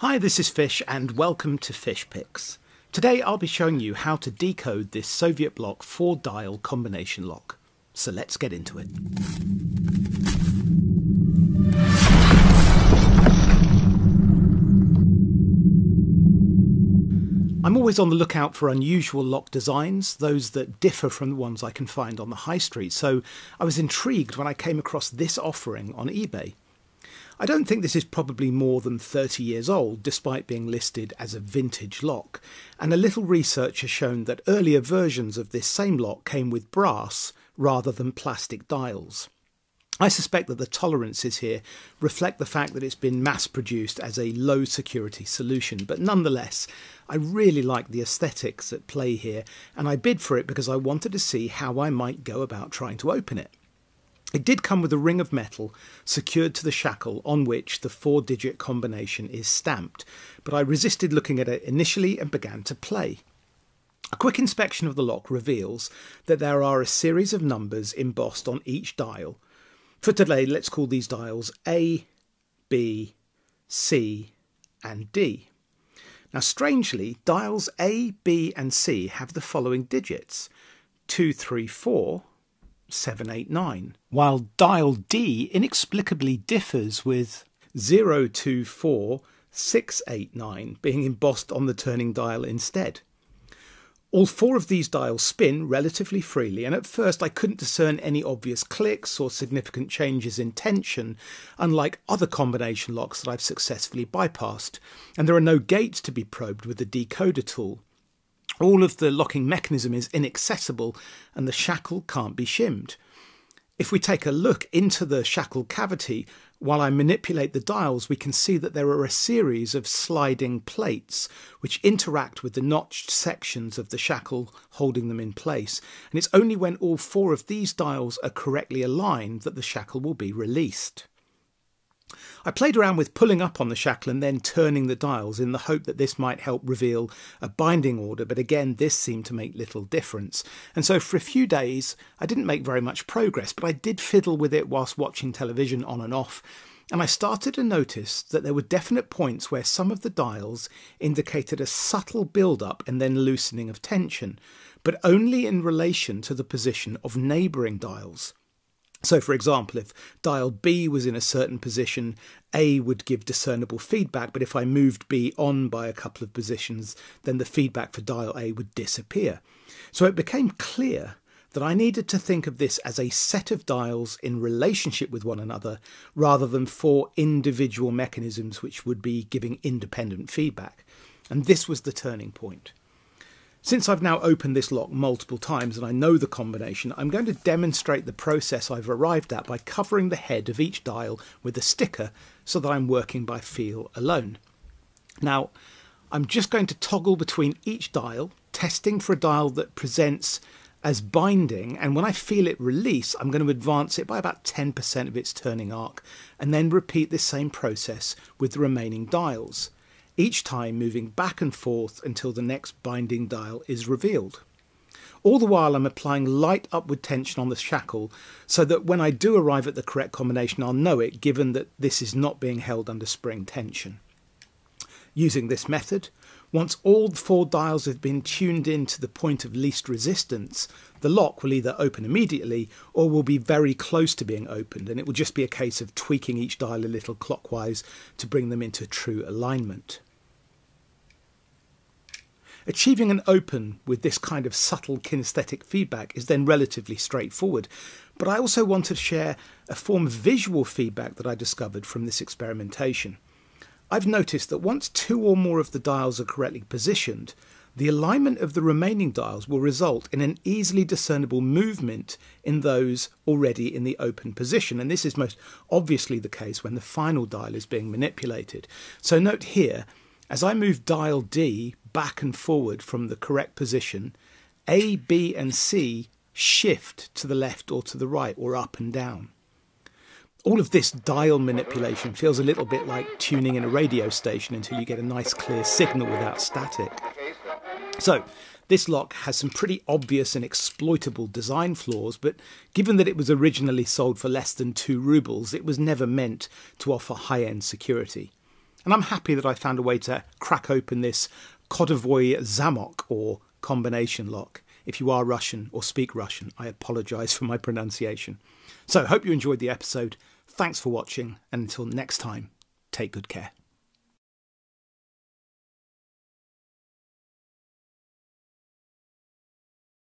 Hi, this is Fish and welcome to Fish Picks. Today I'll be showing you how to decode this Soviet block 4-dial combination lock. So let's get into it. I'm always on the lookout for unusual lock designs, those that differ from the ones I can find on the high street, so I was intrigued when I came across this offering on eBay. I don't think this is probably more than 30 years old, despite being listed as a vintage lock, and a little research has shown that earlier versions of this same lock came with brass rather than plastic dials. I suspect that the tolerances here reflect the fact that it's been mass-produced as a low-security solution, but nonetheless, I really like the aesthetics at play here, and I bid for it because I wanted to see how I might go about trying to open it. It did come with a ring of metal secured to the shackle on which the 4-digit combination is stamped, but I resisted looking at it initially and began to play. A quick inspection of the lock reveals that there are a series of numbers embossed on each dial. For today, let's call these dials A, B, C, and D. Now, strangely, dials A, B, and C have the following digits: 2, 3, 4. 7, 8, 9, while dial D inexplicably differs with 0, 2, 4, 6, 8, 9 being embossed on the turning dial instead. All four of these dials spin relatively freely, and at first I couldn't discern any obvious clicks or significant changes in tension, unlike other combination locks that I've successfully bypassed, and there are no gates to be probed with the decoder tool. All of the locking mechanism is inaccessible and the shackle can't be shimmed. If we take a look into the shackle cavity, while I manipulate the dials, we can see that there are a series of sliding plates which interact with the notched sections of the shackle, holding them in place. And it's only when all four of these dials are correctly aligned that the shackle will be released. I played around with pulling up on the shackle and then turning the dials in the hope that this might help reveal a binding order, but again this seemed to make little difference. And so for a few days I didn't make very much progress, but I did fiddle with it whilst watching television on and off, and I started to notice that there were definite points where some of the dials indicated a subtle build-up and then loosening of tension, but only in relation to the position of neighbouring dials. So, for example, if dial B was in a certain position, A would give discernible feedback, but if I moved B on by a couple of positions, then the feedback for dial A would disappear. So it became clear that I needed to think of this as a set of dials in relationship with one another, rather than four individual mechanisms which would be giving independent feedback. And this was the turning point. Since I've now opened this lock multiple times and I know the combination, I'm going to demonstrate the process I've arrived at by covering the head of each dial with a sticker so that I'm working by feel alone. Now, I'm just going to toggle between each dial, testing for a dial that presents as binding, and when I feel it release, I'm going to advance it by about 10% of its turning arc and then repeat this same process with the remaining dials, each time moving back and forth until the next binding dial is revealed. All the while I'm applying light upward tension on the shackle so that when I do arrive at the correct combination I'll know it, given that this is not being held under spring tension. Using this method, once all four dials have been tuned in to the point of least resistance, the lock will either open immediately or will be very close to being opened, and it will just be a case of tweaking each dial a little clockwise to bring them into true alignment. Achieving an open with this kind of subtle kinesthetic feedback is then relatively straightforward, but I also want to share a form of visual feedback that I discovered from this experimentation. I've noticed that once two or more of the dials are correctly positioned, the alignment of the remaining dials will result in an easily discernible movement in those already in the open position, and this is most obviously the case when the final dial is being manipulated. So note here, as I move dial D back and forward from the correct position, A, B and C shift to the left or to the right or up and down. All of this dial manipulation feels a little bit like tuning in a radio station until you get a nice clear signal without static. So this lock has some pretty obvious and exploitable design flaws, but given that it was originally sold for less than 2 rubles, it was never meant to offer high-end security. And I'm happy that I found a way to crack open this Kodovoy-Zamok or combination lock. If you are Russian or speak Russian, I apologise for my pronunciation. So, hope you enjoyed the episode. Thanks for watching, and until next time, take good care.